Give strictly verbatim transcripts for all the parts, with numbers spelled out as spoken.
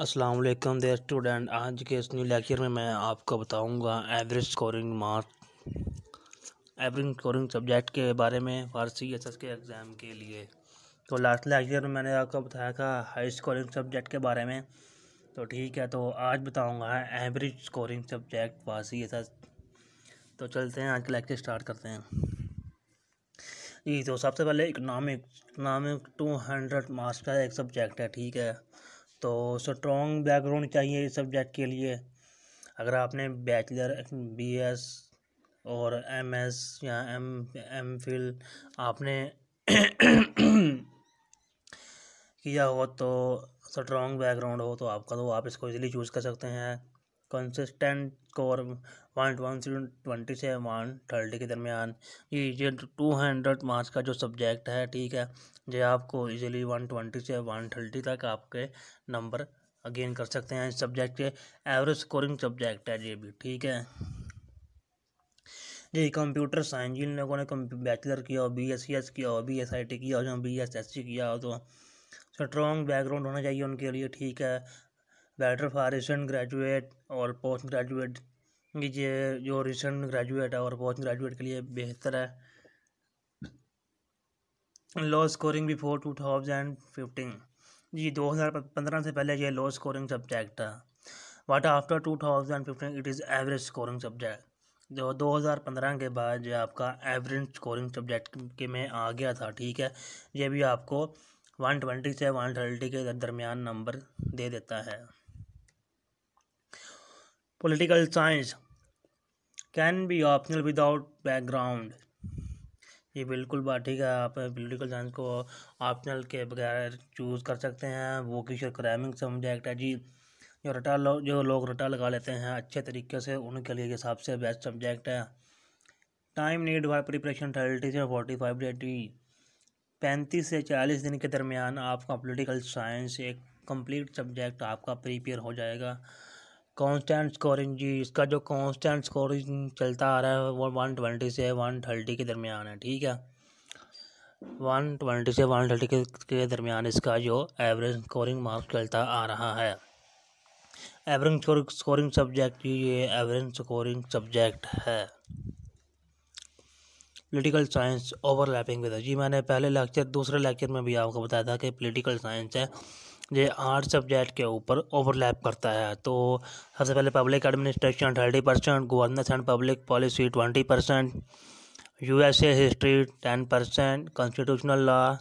अस्सलाम वालेकुम dear student, आज के इस न्यू लेक्चर में मैं आपको बताऊंगा average scoring mark average scoring subject के बारे में और सी एस एस के एग्ज़ाम के लिए। तो लास्ट लेक्चर में मैंने आपको बताया था हाई स्कोरिंग सब्जेक्ट के बारे में, तो ठीक है, तो आज बताऊंगा एवरेज स्कोरिंग सब्जेक्ट व सी एस एस। तो चलते हैं आज के लेक्चर स्टार्ट करते हैं जी। तो सबसे पहले economics economic two hundred marks का एक सब्जेक्ट है, ठीक है। तो स्ट्रॉन्ग बैकग्राउंड चाहिए इस सब्जेक्ट के लिए। अगर आपने बैचलर बीएस और एमएस या एम एम फिल आपने किया हो तो स्ट्रॉन्ग बैकग्राउंड हो तो आपका तो आप इसको इजीली चूज़ कर सकते हैं। Consistent score one one zero twenty से वन थर्टी के दरमियान, ये ये टू हंड्रेड मार्क्स का जो सब्जेक्ट है, ठीक है, ये आपको इजीली वन ट्वेंटी से वन थर्टी तक आपके नंबर गेन कर सकते हैं। इस सब्जेक्ट के एवरेज स्कोरिंग सब्जेक्ट है ये भी, ठीक है जी। कंप्यूटर साइंस, जिन लोगों ने बैचलर किया हो, बी एस सी एस किया हो, बी एस आई टी किया हो, बी एस एस सी किया हो, तो स्ट्रॉन्ग बैकग्राउंड होना चाहिए उनके लिए, ठीक है। बेटर फॉर रिसेंट ग्रेजुएट और पोस्ट ग्रेजुएट, ये जो रिसेंट ग्रेजुएट है और पोस्ट ग्रेजुएट के लिए बेहतर है। Low scoring before two thousand fifteen जी, दो हज़ार पंद्रह से पहले ये लो स्कोरिंग सब्जेक्ट था। But after two thousand fifteen it is average scoring subject. जो दो हज़ार पंद्रह के बाद ये आपका एवरेज स्कोरिंग सब्जेक्ट के में आ गया था, ठीक है। ये भी आपको वन ट्वेंटी से वन थर्टी के दरमियान नंबर दे देता है। Political science can be optional without background, ये बिल्कुल बात ठीक है। आप पॉलिटिकल साइंस को ऑप्शनल के बगैर चूज़ कर सकते हैं। वो किसी क्राइमिंग सब्जेक्ट है जी। जो रटा लो, जो लोग रटा लगा लेते हैं अच्छे तरीके से, उनके लिए सबसे बेस्ट सब्जेक्ट है। Time need for preparation thirty से फोर्टी फाइव डेटी पैंतीस से चालीस दिन के दरमियान आपका पॉलिटिकल साइंस एक कंप्लीट सब्जेक्ट आपका प्रिपेयर हो जाएगा। कांस्टेंट स्कोरिंग जी, इसका जो कांस्टेंट स्कोरिंग चलता आ रहा है वो वन ट्वेंटी से वन थर्टी के दरमियान है, ठीक है। वन ट्वेंटी से वन थर्टी के, के दरमियान इसका जो एवरेज स्कोरिंग मार्क्स चलता आ रहा है। एवरेज स्कोरिंग सब्जेक्ट, ये एवरेज स्कोरिंग सब्जेक्ट है। पॉलिटिकल साइंस ओवरलैपिंग विद जी, मैंने पहले लेक्चर दूसरे लेक्चर में भी आपको बताया था कि पॉलिटिकल साइंस है ये आठ सब्जेक्ट के ऊपर ओवरलैप करता है। तो सबसे पहले public administration thirty percent, governance and public policy twenty percent, USA history ten percent, constitutional law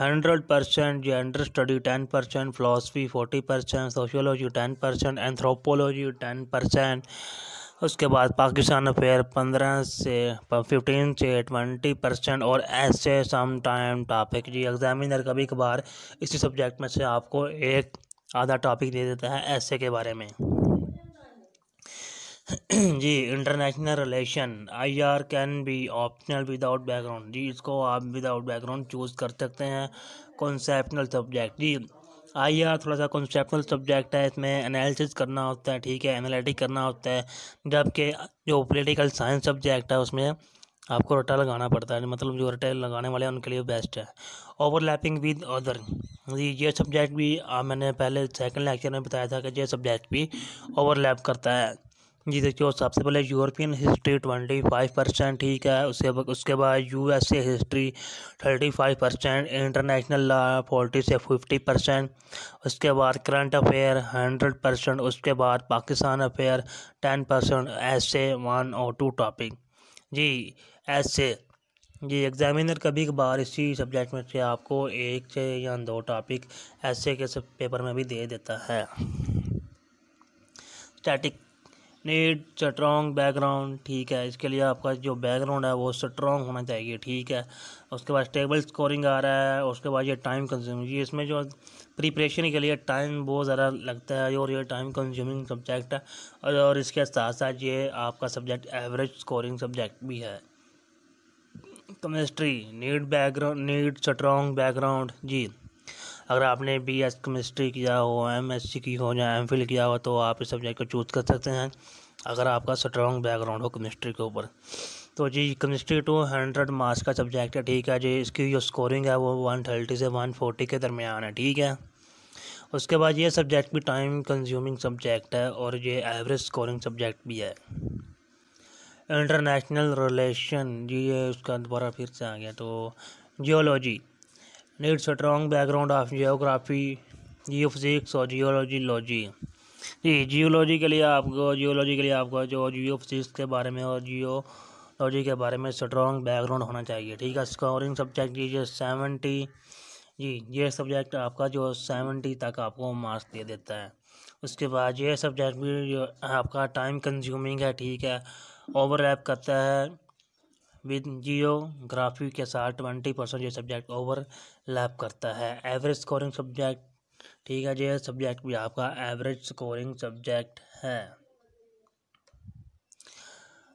hundred percent, gender study ten percent, philosophy forty percent, sociology ten percent, anthropology ten percent. उसके बाद Pakistan affair पंद्रह से fifteen से twenty percent, और ऐसे some time topic जी examiner कभी कभार इसी सब्जेक्ट में से आपको एक आधा टॉपिक दे देता है ऐसे के बारे में जी। International relation I R can be optional without background जी, इसको आप विदाउट बैकग्राउंड चूज़ कर सकते हैं। कॉन्सेप्शनल सब्जेक्ट जी, आई आर थोड़ा सा कॉन्सेप्शनल सब्जेक्ट है, इसमें एनालिसिस करना होता है, ठीक है, एनालिटिक करना होता है। जबकि जो पॉलिटिकल साइंस सब्जेक्ट है उसमें आपको रटा लगाना पड़ता है, मतलब जो रटा लगाने वाले हैं उनके लिए बेस्ट है। ओवरलैपिंग विद अदर, ये सब्जेक्ट भी आ, मैंने पहले सेकंड लेक्चर में बताया था कि ये सब्जेक्ट भी ओवरलैप करता है जी। देखिए, सबसे पहले European history twenty five percent, ठीक है। उसके उसके बाद USA history thirty five percent, international law forty से फिफ्टी परसेंट, उसके बाद करंट अफेयर हंड्रेड परसेंट, उसके बाद पाकिस्तान अफेयर टेन परसेंट, ऐसे वन और टू टॉपिक जी। ऐसे जी एग्जामिनर कभी कभार इसी सब्जेक्ट में से आपको एक से या दो टॉपिक ऐसे के सब पेपर में भी दे देता है। स्टैटिक नीड स्ट्रॉन्ग बैकग्राउंड, ठीक है, इसके लिए आपका जो बैकग्राउंड है वो स्ट्रॉन्ग होना चाहिए, ठीक है। उसके बाद स्टेबल स्कोरिंग आ रहा है, उसके बाद ये टाइम कंज्यूमिंग जी, इसमें जो प्रिपरेशन के लिए टाइम बहुत ज़्यादा लगता है और ये टाइम कंज्यूमिंग सब्जेक्ट है, और इसके साथ साथ ये आपका सब्जेक्ट एवरेज स्कोरिंग सब्जेक्ट भी है। Chemistry need background need strong background जी, अगर आपने बी एस केमिस्ट्री किया हो, एम एस सी की हो या एम फिल किया हो तो आप इस सब्जेक्ट को चूज़ कर सकते हैं अगर आपका स्ट्रॉन्ग बैकग्राउंड हो केमिस्ट्री के ऊपर। तो जी केमिस्ट्री टू हंड्रेड मार्क्स का सब्जेक्ट है, ठीक है जी। इसकी जो स्कोरिंग है वो वन थर्टी से वन फोर्टी के दरमियान है, ठीक है। उसके बाद ये सब्जेक्ट भी टाइम कंज्यूमिंग सब्जेक्ट है और ये एवरेज स्कोरिंग सब्जेक्ट भी है। इंटरनेशनल रिलेशन जी ये उसका दोबारा फिर से आ गया। तो geology needs strong background of geography, geophysics और जियोलॉजी लॉजी। जी जियोलॉजी के लिए आपको जियोलॉजी के लिए आपको जो जियो फिज़िक्स के बारे में और जियो लॉजी के बारे में स्ट्रॉन्ग बैकग्राउंड होना चाहिए, ठीक है। स्कोरिंग सब्जेक्ट ये सेवेंटी जी ये सब्जेक्ट आपका जो सेवेंटी तक आपको मार्क्स दे देता है। उसके बाद ये सब्जेक्ट भी जो आपका टाइम कंज्यूमिंग है, ठीक है, ओवरलैप करता है विद जियोग्राफी के साथ। ट्वेंटी परसेंट ये सब्जेक्ट ओवरलैप करता है। एवरेज स्कोरिंग सब्जेक्ट, ठीक है, ये सब्जेक्ट भी आपका एवरेज स्कोरिंग सब्जेक्ट है।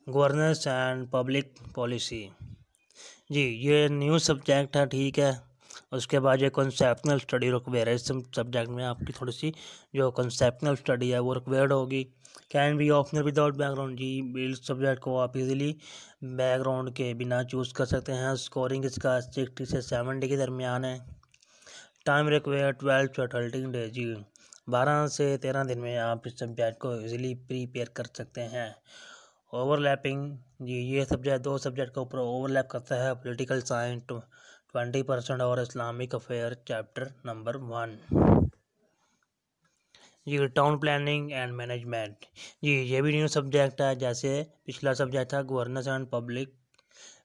गवर्नेंस एंड पब्लिक पॉलिसी जी ये न्यू सब्जेक्ट है, ठीक है। उसके बाद ये कॉन्सेप्शनल स्टडी रिक्वायर है। इस सब्जेक्ट में आपकी थोड़ी सी जो कॉन्सेप्शनल स्टडी है वो रिक्वायर्ड होगी। Can be optional without background जी इस सब्जेक्ट को आप इजीली बैकग्राउंड के बिना चूज़ कर सकते हैं। स्कोरिंग इसका सिक्सटी से सेवेंटी के दरमियान है। टाइम रिक्वायर ट्वेल्व से थर्टीन डेज जी बारह से तेरह दिन में आप इस सब्जेक्ट को इजीली प्रीपेयर कर सकते हैं। ओवरलैपिंग जी ये सब्जेक्ट दो सब्जेक्ट के ऊपर ओवरलैप करता है। पॉलिटिकल साइंस ट्वेंटी परसेंट और Islamic affair chapter number one. जी टाउन प्लानिंग एंड मैनेजमेंट जी ये भी न्यू सब्जेक्ट है। जैसे पिछला सब्जेक्ट था गवर्नेंस एंड पब्लिक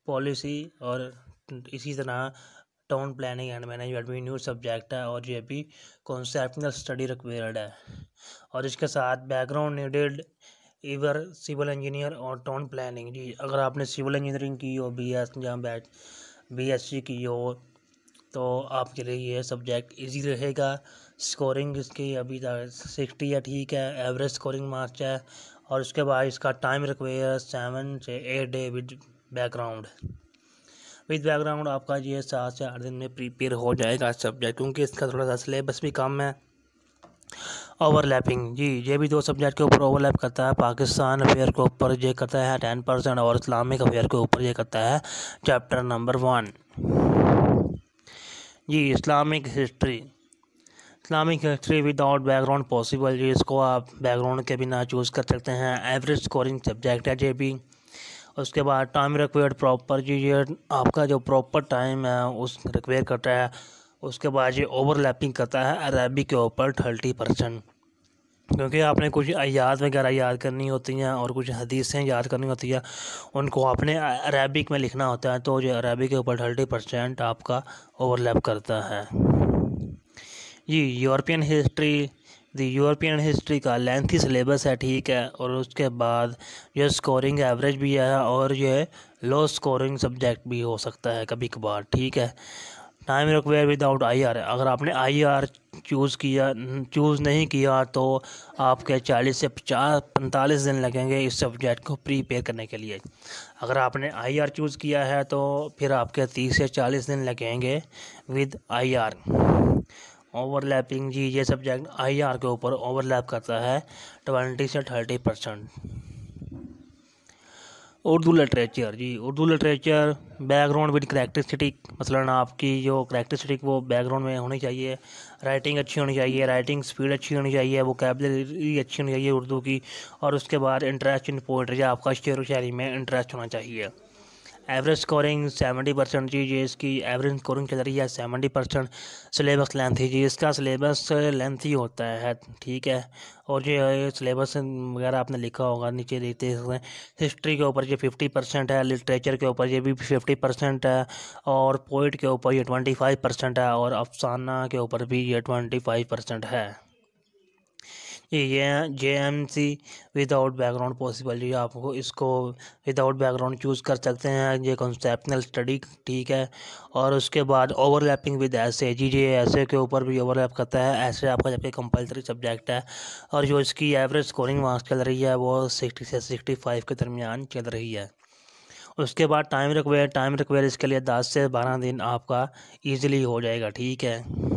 पॉलिसी, और इसी तरह टाउन प्लानिंग एंड मैनेजमेंट भी न्यू सब्जेक्ट है और ये भी कॉन्सेप्शनल स्टडी रिक्वायर्ड है। और इसके साथ बैकग्राउंड नीडेड इवर सिविल इंजीनियर और टाउन प्लानिंग जी अगर आपने सिविल इंजीनियरिंग की हो, बी एस या बैच बी एस सी की हो तो आपके लिए यह सब्जेक्ट इजी रहेगा। स्कोरिंग इसकी अभी तक सिक्सटी है, ठीक है, एवरेज स्कोरिंग मार्क्स है। और उसके बाद इसका टाइम रिक्वायर सेवन से eight day with background with background आपका ये सात से आठ दिन में प्रिपेयर हो जाएगा सब्जेक्ट, क्योंकि इसका थोड़ा सा सिलेबस भी कम है। ओवरलैपिंग जी ये भी दो सब्जेक्ट के ऊपर ओवरलैप करता है। पाकिस्तान अफेयर के ऊपर ये करता है टेन परसेंट और इस्लामिक अफेयर के ऊपर ये करता है चैप्टर नंबर वन। जी Islamic history Islamic history without background possible जी इसको आप बैकग्राउंड के बिना चूज़ कर सकते हैं। एवरेज स्कोरिंग सब्जेक्ट है ये भी। उसके बाद टाइम रिक्वायर्ड प्रॉपर जी ये आपका जो प्रॉपर टाइम है उस रिक्वायर करता है। उसके बाद ये ओवरलैपिंग करता है अरबी के ऊपर थर्टी परसेंट, क्योंकि आपने कुछ आयात वगैरह याद करनी होती हैं और कुछ हदीसें याद करनी होती है, उनको आपने अरबिक में लिखना होता है। तो ये अरबी के ऊपर थर्टी परसेंट आपका ओवरलैप करता है। ये European history the European history का लेंथी सिलेबस है, ठीक है। और उसके बाद ये स्कोरिंग एवरेज भी है और ये लो स्कोरिंग सब्जेक्ट भी हो सकता है कभी कभार, ठीक है। Time require without I R अगर आपने आई आर चूज़ किया चूज़ नहीं किया तो आपके चालीस से पचास पैंतालीस दिन लगेंगे इस सब्जेक्ट को प्रीपेयर करने के लिए। अगर आपने आई आर चूज़ किया है तो फिर आपके तीस से चालीस दिन लगेंगे विद आई आर। ओवरलैपिंग जी ये सब्जेक्ट आई आर के ऊपर ओवरलैप करता है ट्वेंटी से थर्टी परसेंट। उर्दू लिटरेचर जी Urdu literature background with characteristic, मसलन आपकी जो करैक्टरिस्टिक वो बैकग्राउंड में होनी चाहिए। राइटिंग अच्छी होनी चाहिए, राइटिंग स्पीड अच्छी होनी चाहिए, वोकैबुलरी अच्छी होनी चाहिए उर्दू की। और उसके बाद इंटरेस्ट इन पोइट्री या आपका शेर व शायरी में इंटरेस्ट होना चाहिए। एवरेज स्कोरिंग सेवेंटी परसेंट जी जी इसकी एवरेज स्कोरिंग चल रही है सेवेंटी परसेंट। सिलेबस लेंथी जी इसका सिलेबस लेंथी होता है, ठीक है। और जो सिलेबस वगैरह आपने लिखा होगा नीचे देखते हैं। हिस्ट्री के ऊपर ये फिफ्टी परसेंट है, लिटरेचर के ऊपर ये भी फिफ्टी परसेंट है, और पोइट के ऊपर ये ट्वेंटी फाइव परसेंट है, और अफसाना के ऊपर भी ये ट्वेंटी फाइव परसेंट है। ये J M C without background possible जी आपको इसको विदाउट बैकग्राउंड चूज़ कर सकते हैं। ये कॉन्सेप्शनल स्टडी, ठीक है। और उसके बाद ओवरलैपिंग विद ऐसे जी जी ऐसे के ऊपर भी ओवरलैप करता है। ऐसे आपका जबकि कंपलसरी सब्जेक्ट है। और जो इसकी एवरेज स्कोरिंग मार्क्स चल रही है वो सिक्सटी से सिक्सटी फाइव के दरमियान चल रही है। उसके बाद टाइम रिक्वायर टाइम रिक्वायर इसके लिए दस से बारह दिन आपका ईजिली हो जाएगा, ठीक है।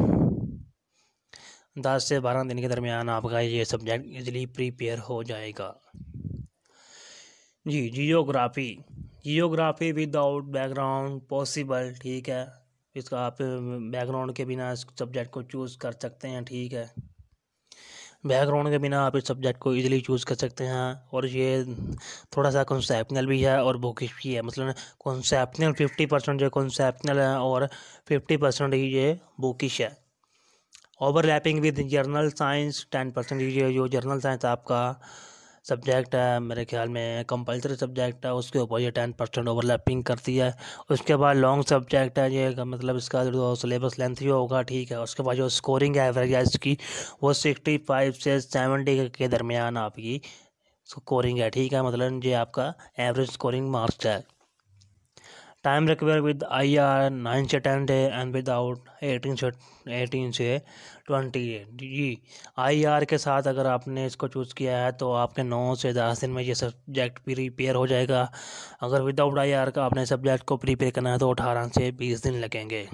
दस से बारह दिन के दरमियान आपका ये सब्जेक्ट इजली प्रीपेयर हो जाएगा। जी geography geography without background possible, ठीक है। इसका आप बैकग्राउंड के बिना इस सब्जेक्ट को चूज़ कर सकते हैं, ठीक है। बैकग्राउंड के बिना आप इस सब्जेक्ट को इजीली चूज़ कर सकते हैं। और ये थोड़ा सा कॉन्सेप्शनल भी है और बुकिश भी है, मतलब कॉन्सेप्शनल फिफ्टी परसेंट जो कॉन्सेप्शनल है और फिफ्टी परसेंट ही ये बुकिश है। Overlapping with general science ten percent ये जो जर्नल साइंस आपका सब्जेक्ट है, मेरे ख्याल में कंपलसरी सब्जेक्ट है, उसके ऊपर ये टेन परसेंट ओवरलैपिंग करती है। उसके बाद लॉन्ग सब्जेक्ट है, ये मतलब इसका जो सिलेबस लेंथ ही होगा, ठीक है। उसके बाद जो स्कोरिंग है एवरेज है इसकी वो सिक्सटी फाइव से सेवेंटी के दरमियान आपकी स्कोरिंग है, ठीक है। मतलब ये आपका एवरेज स्कोरिंग मार्क्स है। Time require with I R nine से ten day and without eighteen से एटीन से ट्वेंटी डे। जी आई आर के साथ अगर आपने इसको चूज़ किया है तो आपके नौ से दस दिन में ये सब्जेक्ट भी प्रिपेयर हो जाएगा। अगर विदाउट आई आर का आपने सब्जेक्ट को प्रिपेयर करना है तो अठारह से बीस दिन लगेंगे।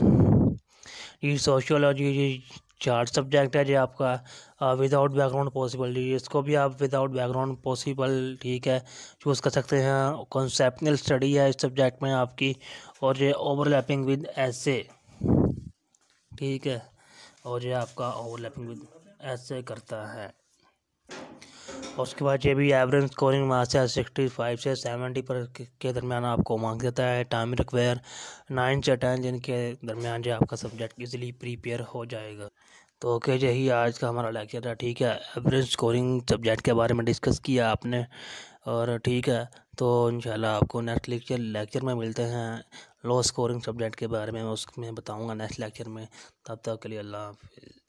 ये सोशियोलॉजी जी चार सब्जेक्ट है, जो आपका विदाउट बैकग्राउंड पॉसिबल, इसको भी आप विदाउट बैकग्राउंड पॉसिबल, ठीक है, चूज़ कर सकते हैं। कॉन्सेप्शनल स्टडी है इस सब्जेक्ट में आपकी, और ये ओवरलैपिंग विद ऐसे, ठीक है, और ये आपका ओवरलैपिंग विद ऐसे करता है। उसके बाद ये भी एवरेज स्कोरिंग मार्क्स है सिक्सटी फाइव से सेवेंटी पर के दरमियान आपको मार्क्स देता है। टाइम रिक्वायर नाइन से टेन जिनके दरमियान जो आपका सब्जेक्ट इजीली प्रीपेयर हो जाएगा। तो ओके, यही आज का हमारा लेक्चर था, ठीक है। एवरेज स्कोरिंग सब्जेक्ट के बारे में डिस्कस किया आपने, और ठीक है, तो इंशाल्लाह आपको नेक्स्ट लेक्चर लेक्चर में मिलते हैं। लो स्कोरिंग सब्जेक्ट के बारे में उसमें बताऊँगा नेक्स्ट लेक्चर में। तब तक के लिए अल्लाह हाफिज़।